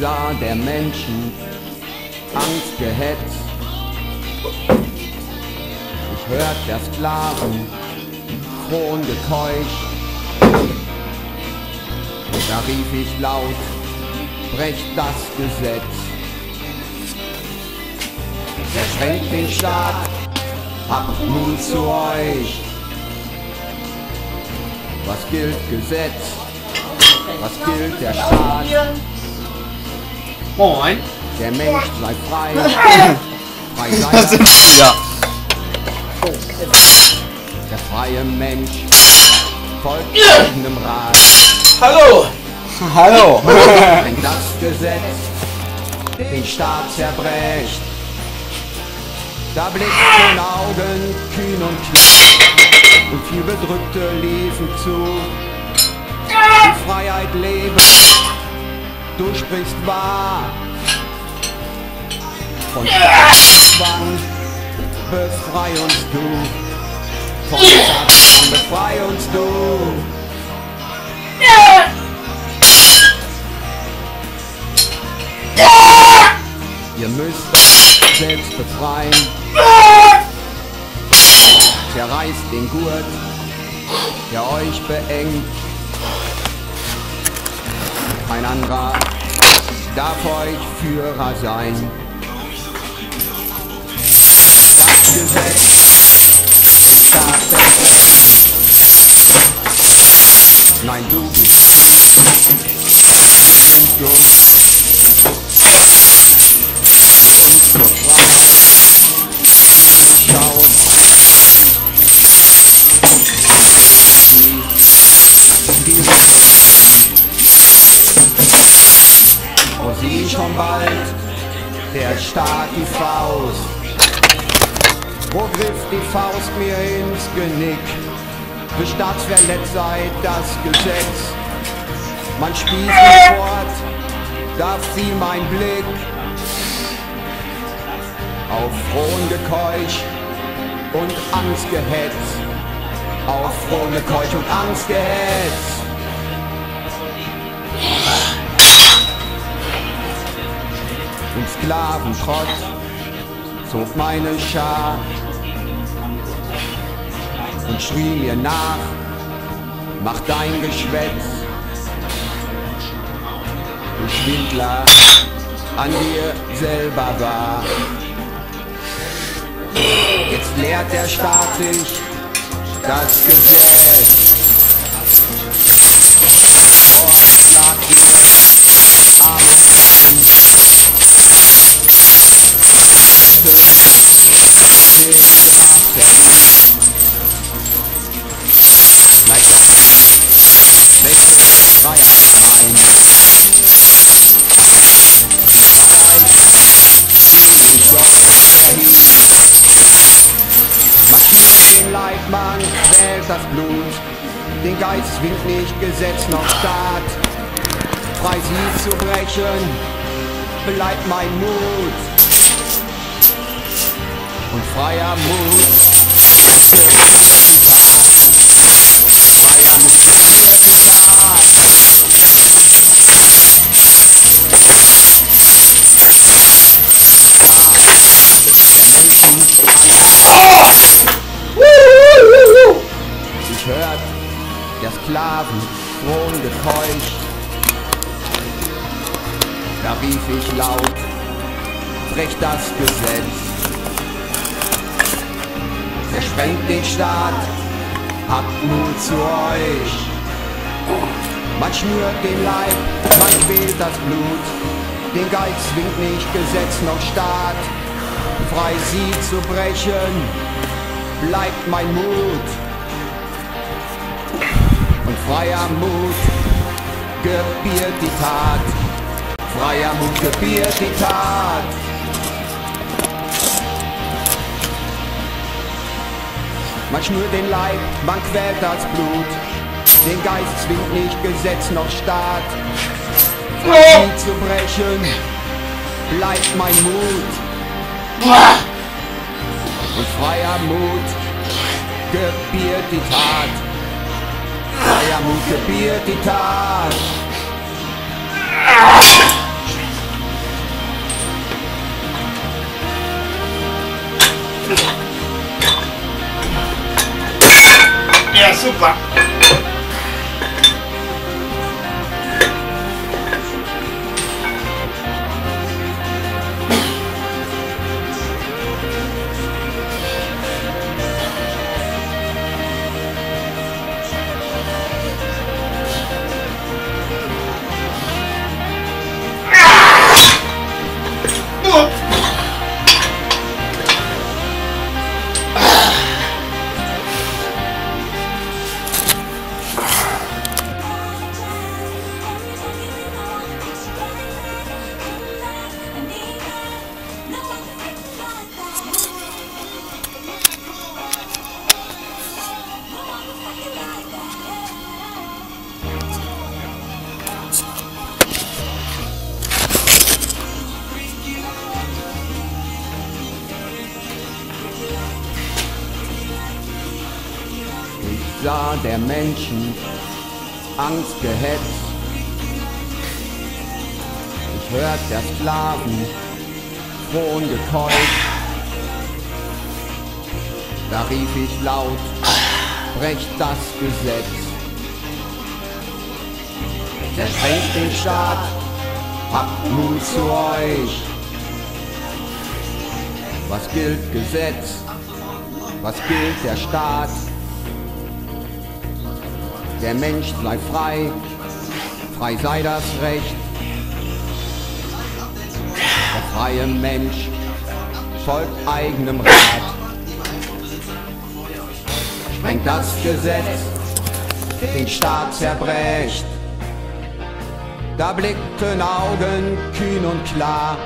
sah der Menschen, Angst gehetzt. Ich hört das Klagen, Krongekeusch. Da rief ich laut, brecht das Gesetz. Zersprengt den Staat, habt Mut zu euch. Was gilt Gesetz? Was gilt der Staat? Moin! Der Mensch sei frei. Das sind ja. Der freie Mensch folgt eigenem Rat. Hallo! Hallo! Wenn das Gesetz den Staat zerbrecht, da blickten in Augen kühn und klar, und viel Bedrückte liefen zu. Die Freiheit lebe, du sprichst wahr. Von Zwang befrei uns du. Von Zwang befrei uns du. Ihr müsst euch selbst befreien. Zerreißt den Gurt, der euch beengt. Kein anderer darf euch Führer sein. Gesetz, nein, du bist endlos. Schau, oh, sieh schon bald der Staat die Faust. Wo griff die Faust mir ins Genick? Für staatsverletzt sei das Gesetz. Man spießt mich fort, darf sie mein Blick. Auf Frohngekeusch und Angst gehetzt. Auf Frohngekeusch und Angst gehetzt. Im Sklaventrott zog meine Schar und schrie mir nach, mach dein Geschwätz. Du Schwindler, an dir selber wahr. Jetzt lehrt der Staat dich das Gesetz. Und schlag dir arme Frauen. Den Grab der Menschen. Bleibt auf, welche Freiheit ein. Zieh dich doch hin. Marschiert den Leibmann, quält das Blut. Den Geist zwingt nicht Gesetz noch Staat. Frei sie zu brechen, bleibt mein Mut. Und freier Mut für freier Mut für die Tat. Ich hört der Sklaven Krongekeusch. Da rief ich laut, brech das Gesetz. Zersprengt den Staat, habt Mut zu euch. Man schnürt den Leib, man quält das Blut. Den Geiz zwingt nicht Gesetz noch Staat. Frei sie zu brechen, bleibt mein Mut. Und freier Mut gebiert die Tat. Freier Mut gebiert die Tat. Man schnürt den Leib, man quält das Blut. Den Geist zwingt nicht Gesetz noch Staat. Frei sie zu brechen, bleibt mein Mut. Und freier Mut gebiert die Tat. Freier Mut gebiert die Tat. Ja, super. Sah der Menschen Angst gehetzt. Ich hört der Sklaven Thron gekeucht. Da rief ich laut, brecht das Gesetz. Zersprengt den Staat, habt Mut zu euch. Was gilt Gesetz? Was gilt der Staat? Der Mensch bleibt frei, frei sei das Recht. Der freie Mensch folgt eigenem Rat. Sprengt das Gesetz, den Staat zerbrecht. Da blickten Augen kühn und klar.